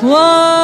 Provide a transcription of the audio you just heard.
Whoa!